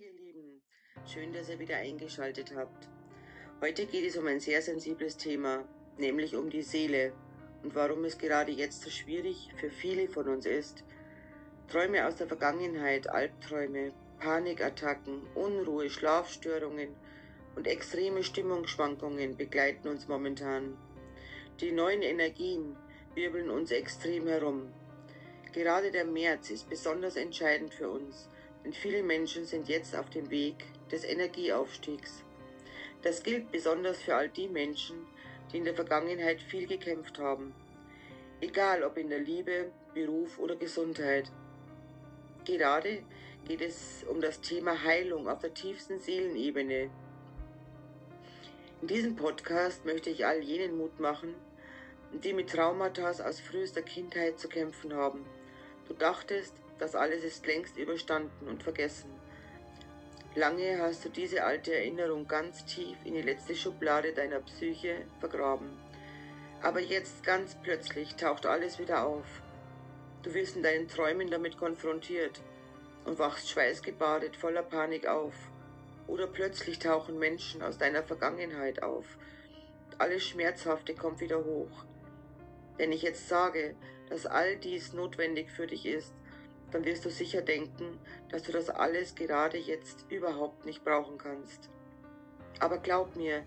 ihr Lieben, schön, dass ihr wieder eingeschaltet habt. Heute geht es um ein sehr sensibles Thema, nämlich um die Seele und warum es gerade jetzt so schwierig für viele von uns ist. Träume aus der Vergangenheit, Albträume, Panikattacken, Unruhe, Schlafstörungen und extreme Stimmungsschwankungen begleiten uns momentan. Die neuen Energien wirbeln uns extrem herum. Gerade der März ist besonders entscheidend für uns, denn viele Menschen sind jetzt auf dem Weg des Energieaufstiegs. Das gilt besonders für all die Menschen, die in der Vergangenheit viel gekämpft haben. Egal ob in der Liebe, Beruf oder Gesundheit. Gerade geht es um das Thema Heilung auf der tiefsten Seelenebene. In diesem Podcast möchte ich all jenen Mut machen, die mit Traumata aus frühester Kindheit zu kämpfen haben. Du dachtest, das alles ist längst überstanden und vergessen. Lange hast du diese alte Erinnerung ganz tief in die letzte Schublade deiner Psyche vergraben. Aber jetzt ganz plötzlich taucht alles wieder auf. Du wirst in deinen Träumen damit konfrontiert und wachst schweißgebadet voller Panik auf. Oder plötzlich tauchen Menschen aus deiner Vergangenheit auf. Alles Schmerzhafte kommt wieder hoch. Wenn ich jetzt sage, dass all dies notwendig für dich ist, dann wirst du sicher denken, dass du das alles gerade jetzt überhaupt nicht brauchen kannst. Aber glaub mir,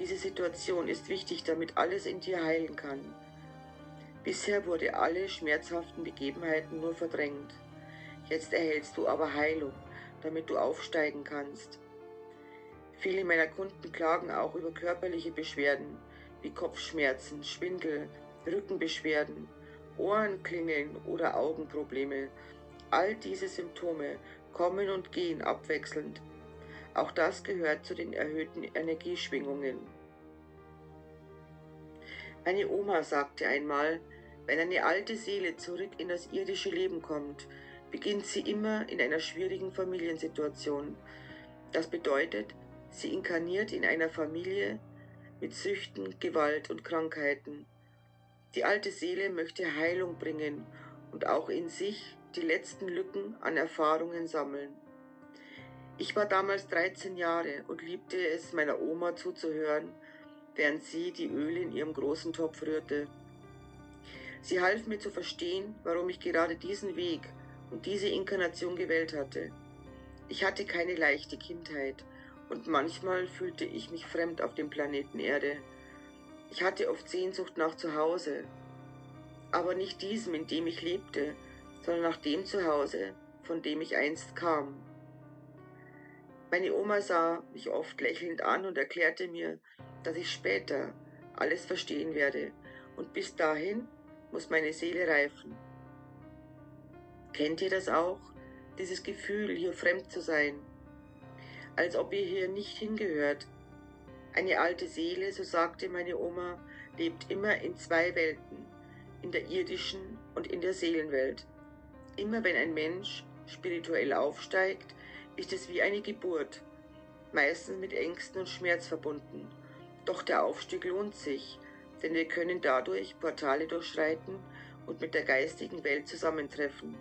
diese Situation ist wichtig, damit alles in dir heilen kann. Bisher wurde alle schmerzhaften Begebenheiten nur verdrängt. Jetzt erhältst du aber Heilung, damit du aufsteigen kannst. Viele meiner Kunden klagen auch über körperliche Beschwerden, wie Kopfschmerzen, Schwindel, Rückenbeschwerden, Ohrenklingeln oder Augenprobleme. All diese Symptome kommen und gehen abwechselnd. Auch das gehört zu den erhöhten Energieschwingungen. Meine Oma sagte einmal, wenn eine alte Seele zurück in das irdische Leben kommt, beginnt sie immer in einer schwierigen Familiensituation. Das bedeutet, sie inkarniert in einer Familie mit Süchten, Gewalt und Krankheiten. Die alte Seele möchte Heilung bringen und auch in sich die letzten Lücken an Erfahrungen sammeln. Ich war damals 13 Jahre und liebte es, meiner Oma zuzuhören, während sie die Öle in ihrem großen Topf rührte. Sie half mir zu verstehen, warum ich gerade diesen Weg und diese Inkarnation gewählt hatte. Ich hatte keine leichte Kindheit und manchmal fühlte ich mich fremd auf dem Planeten Erde. Ich hatte oft Sehnsucht nach Zuhause, aber nicht diesem, in dem ich lebte, sondern nach dem Zuhause, von dem ich einst kam. Meine Oma sah mich oft lächelnd an und erklärte mir, dass ich später alles verstehen werde und bis dahin muss meine Seele reifen. Kennt ihr das auch? Dieses Gefühl, hier fremd zu sein, als ob ihr hier nicht hingehört. Eine alte Seele, so sagte meine Oma, lebt immer in zwei Welten, in der irdischen und in der Seelenwelt. Immer wenn ein Mensch spirituell aufsteigt, ist es wie eine Geburt, meistens mit Ängsten und Schmerz verbunden. Doch der Aufstieg lohnt sich, denn wir können dadurch Portale durchschreiten und mit der geistigen Welt zusammentreffen.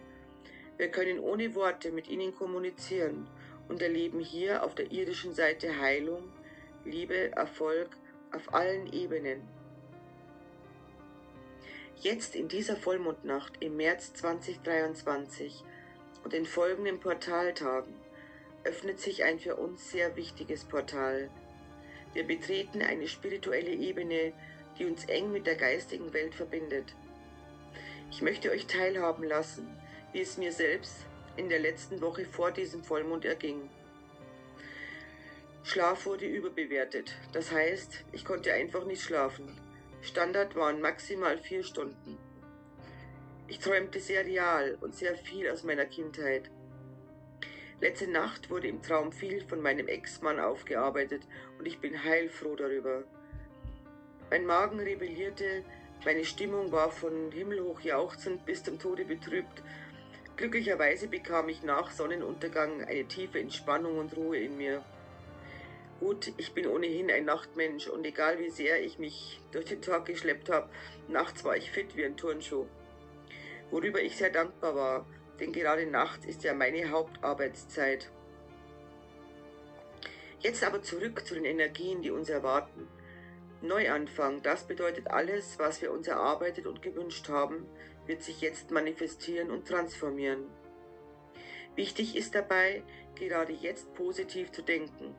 Wir können ohne Worte mit ihnen kommunizieren und erleben hier auf der irdischen Seite Heilung, Liebe, Erfolg auf allen Ebenen. Jetzt in dieser Vollmondnacht im März 2023 und in folgenden Portaltagen öffnet sich ein für uns sehr wichtiges Portal. Wir betreten eine spirituelle Ebene, die uns eng mit der geistigen Welt verbindet. Ich möchte euch teilhaben lassen, wie es mir selbst in der letzten Woche vor diesem Vollmond erging. Schlaf wurde überbewertet, das heißt, ich konnte einfach nicht schlafen. Standard waren maximal 4 Stunden. Ich träumte sehr real und sehr viel aus meiner Kindheit. Letzte Nacht wurde im Traum viel von meinem Ex-Mann aufgearbeitet und ich bin heilfroh darüber. Mein Magen rebellierte, meine Stimmung war von himmelhoch jauchzend bis zum Tode betrübt. Glücklicherweise bekam ich nach Sonnenuntergang eine tiefe Entspannung und Ruhe in mir. Gut, ich bin ohnehin ein Nachtmensch und egal wie sehr ich mich durch den Tag geschleppt habe, nachts war ich fit wie ein Turnschuh. Worüber ich sehr dankbar war, denn gerade nachts ist ja meine Hauptarbeitszeit. Jetzt aber zurück zu den Energien, die uns erwarten. Neuanfang, das bedeutet, alles, was wir uns erarbeitet und gewünscht haben, wird sich jetzt manifestieren und transformieren. Wichtig ist dabei, gerade jetzt positiv zu denken.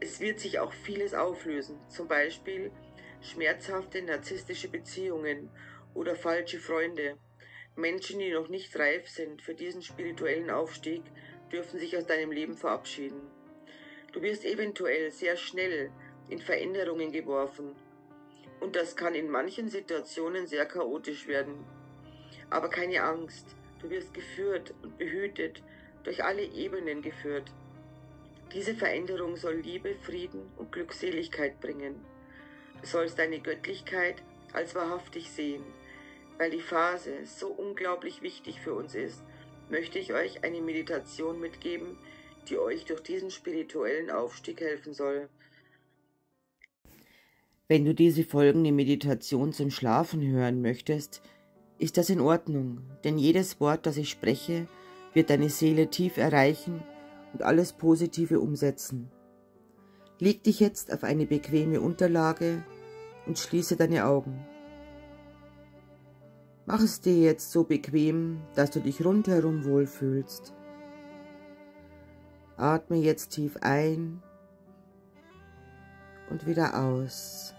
Es wird sich auch vieles auflösen, zum Beispiel schmerzhafte narzisstische Beziehungen oder falsche Freunde. Menschen, die noch nicht reif sind für diesen spirituellen Aufstieg, dürfen sich aus deinem Leben verabschieden. Du wirst eventuell sehr schnell in Veränderungen geworfen und das kann in manchen Situationen sehr chaotisch werden. Aber keine Angst, du wirst geführt und behütet, durch alle Ebenen geführt. Diese Veränderung soll Liebe, Frieden und Glückseligkeit bringen. Du sollst deine Göttlichkeit als wahrhaftig sehen. Weil die Phase so unglaublich wichtig für uns ist, möchte ich euch eine Meditation mitgeben, die euch durch diesen spirituellen Aufstieg helfen soll. Wenn du diese folgende Meditation zum Schlafen hören möchtest, ist das in Ordnung, denn jedes Wort, das ich spreche, wird deine Seele tief erreichen und alles Positive umsetzen. Leg dich jetzt auf eine bequeme Unterlage und schließe deine Augen. Mach es dir jetzt so bequem, dass du dich rundherum wohlfühlst. Atme jetzt tief ein und wieder aus.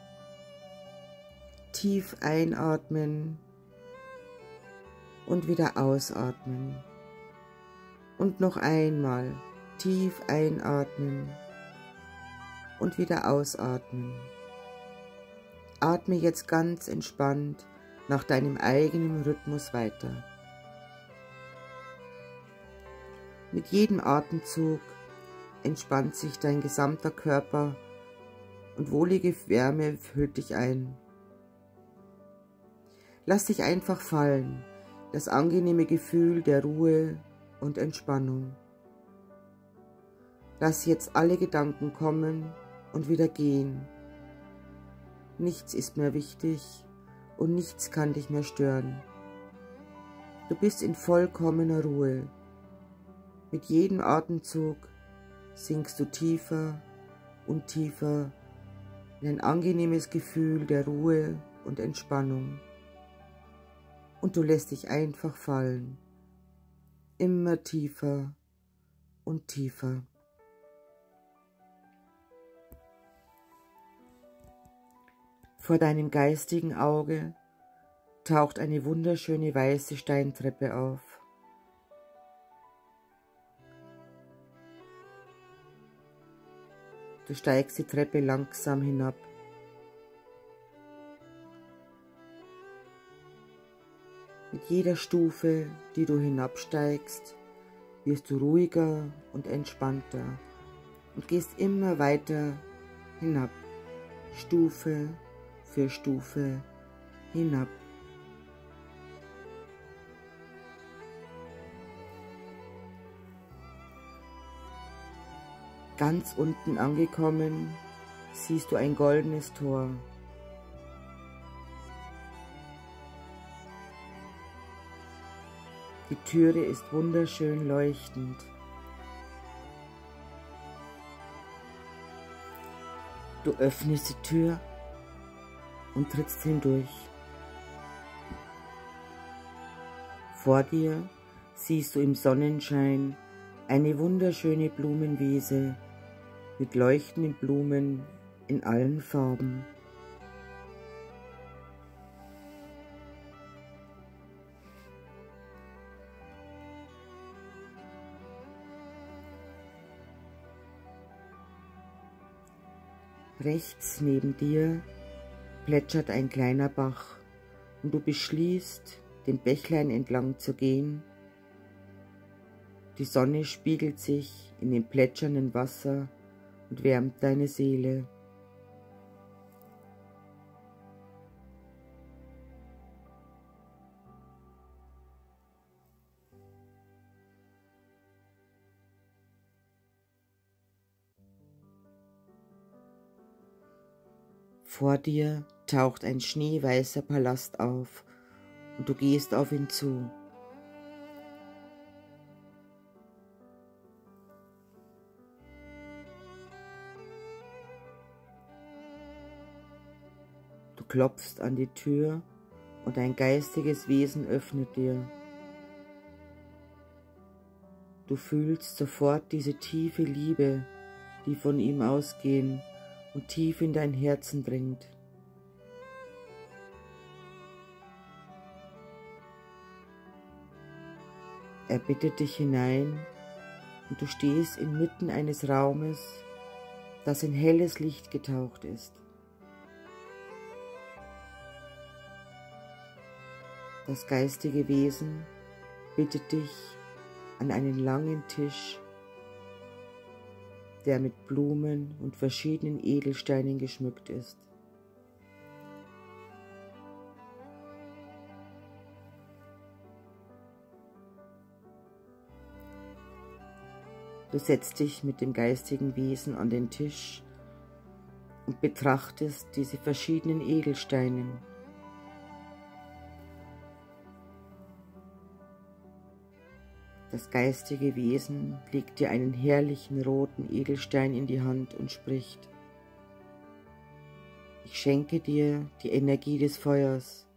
Tief einatmen und wieder ausatmen. Und noch einmal tief einatmen und wieder ausatmen. Atme jetzt ganz entspannt nach deinem eigenen Rhythmus weiter. Mit jedem Atemzug entspannt sich dein gesamter Körper und wohlige Wärme füllt dich ein. Lass dich einfach fallen, das angenehme Gefühl der Ruhe und Entspannung. Lass jetzt alle Gedanken kommen und wieder gehen. Nichts ist mehr wichtig. Und nichts kann dich mehr stören. Du bist in vollkommener Ruhe. Mit jedem Atemzug sinkst du tiefer und tiefer in ein angenehmes Gefühl der Ruhe und Entspannung. Und du lässt dich einfach fallen. Immer tiefer und tiefer. Vor deinem geistigen Auge taucht eine wunderschöne weiße Steintreppe auf. Du steigst die Treppe langsam hinab. Mit jeder Stufe, die du hinabsteigst, wirst du ruhiger und entspannter und gehst immer weiter hinab, Stufe für Stufe hinab. Ganz unten angekommen, siehst du ein goldenes Tor. Die Türe ist wunderschön leuchtend. Du öffnest die Tür und trittst hindurch. Vor dir siehst du im Sonnenschein eine wunderschöne Blumenwiese mit leuchtenden Blumen in allen Farben. Rechts neben dir plätschert ein kleiner Bach und du beschließt, dem Bächlein entlang zu gehen. Die Sonne spiegelt sich in dem plätschernden Wasser und wärmt deine Seele. Vor dir taucht ein schneeweißer Palast auf und du gehst auf ihn zu. klopfst an die Tür und dein geistiges Wesen öffnet dir. Du fühlst sofort diese tiefe Liebe, die von ihm ausgehen und tief in dein Herzen dringt. Er bittet dich hinein und du stehst inmitten eines Raumes, das in helles Licht getaucht ist. Das geistige Wesen bittet dich an einen langen Tisch, der mit Blumen und verschiedenen Edelsteinen geschmückt ist. Du setzt dich mit dem geistigen Wesen an den Tisch und betrachtest diese verschiedenen Edelsteine. Das geistige Wesen legt dir einen herrlichen roten Edelstein in die Hand und spricht: Ich schenke dir die Energie des Feuers.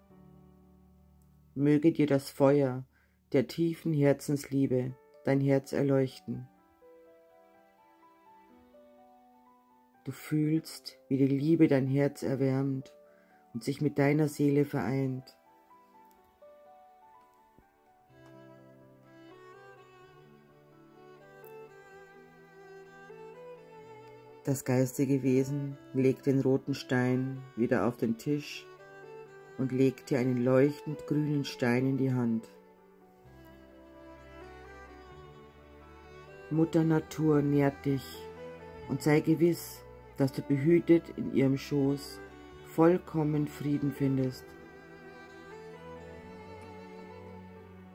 Möge dir das Feuer der tiefen Herzensliebe dein Herz erleuchten. Du fühlst, wie die Liebe dein Herz erwärmt und sich mit deiner Seele vereint. Das geistige Wesen legt den roten Stein wieder auf den Tisch und legt dir einen leuchtend grünen Stein in die Hand. Mutter Natur nährt dich und sei gewiss, dass du behütet in ihrem Schoß vollkommen Frieden findest.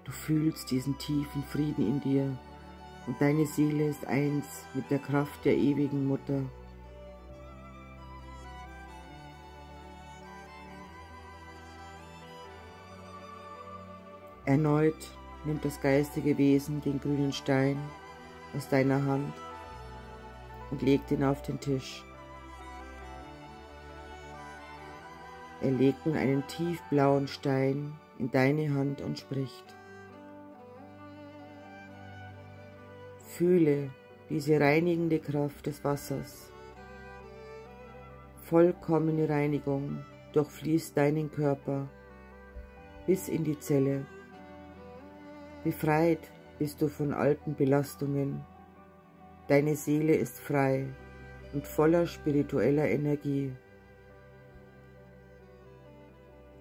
Du fühlst diesen tiefen Frieden in dir und deine Seele ist eins mit der Kraft der ewigen Mutter. Erneut nimmt das geistige Wesen den grünen Stein aus deiner Hand und legt ihn auf den Tisch. Er legt nun einen tiefblauen Stein in deine Hand und spricht: Fühle diese reinigende Kraft des Wassers. Vollkommene Reinigung durchfließt deinen Körper bis in die Zelle. Befreit bist du von alten Belastungen. Deine Seele ist frei und voller spiritueller Energie.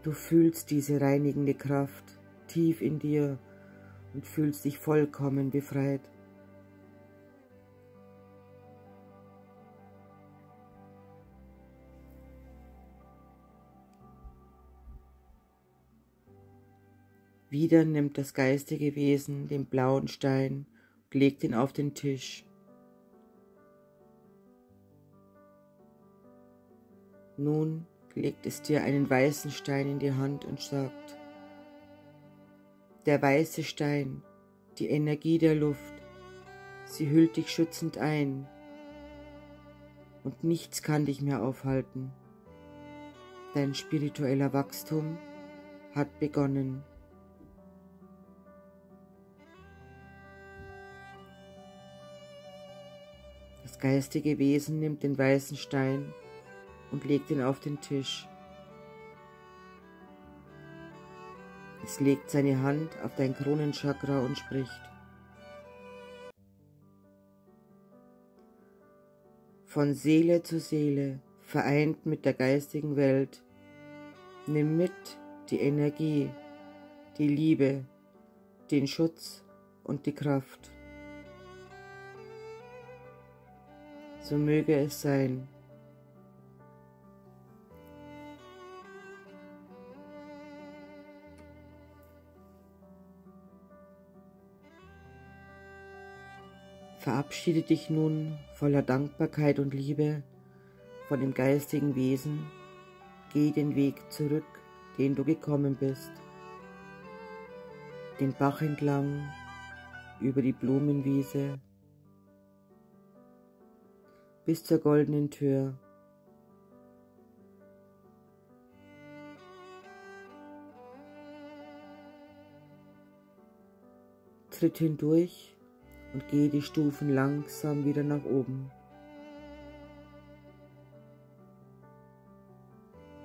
Du fühlst diese reinigende Kraft tief in dir und fühlst dich vollkommen befreit. Wieder nimmt das geistige Wesen den blauen Stein und legt ihn auf den Tisch. Nun legt es dir einen weißen Stein in die Hand und sagt: Der weiße Stein, die Energie der Luft, sie hüllt dich schützend ein und nichts kann dich mehr aufhalten. Dein spiritueller Wachstum hat begonnen. Das geistige Wesen nimmt den weißen Stein und legt ihn auf den Tisch. Es legt seine Hand auf dein Kronenchakra und spricht: Von Seele zu Seele, vereint mit der geistigen Welt, nimm mit die Energie, die Liebe, den Schutz und die Kraft. So möge es sein. Verabschiede dich nun voller Dankbarkeit und Liebe von dem geistigen Wesen, geh den Weg zurück, den du gekommen bist, den Bach entlang, über die Blumenwiese, bis zur goldenen Tür. tritt hindurch und gehe die Stufen langsam wieder nach oben,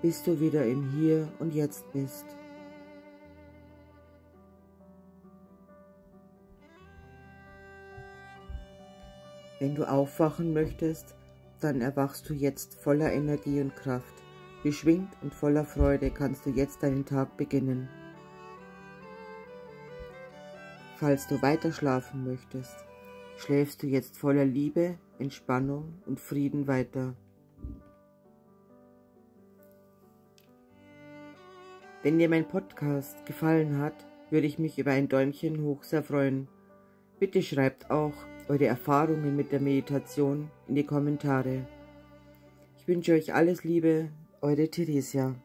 bis du wieder im Hier und Jetzt bist. Wenn du aufwachen möchtest, dann erwachst du jetzt voller Energie und Kraft. Beschwingt und voller Freude kannst du jetzt deinen Tag beginnen. Falls du weiter schlafen möchtest, schläfst du jetzt voller Liebe, Entspannung und Frieden weiter. Wenn dir mein Podcast gefallen hat, würde ich mich über ein Däumchen hoch sehr freuen. Bitte schreibt auch eure Erfahrungen mit der Meditation in die Kommentare. Ich wünsche euch alles Liebe, eure Theresia.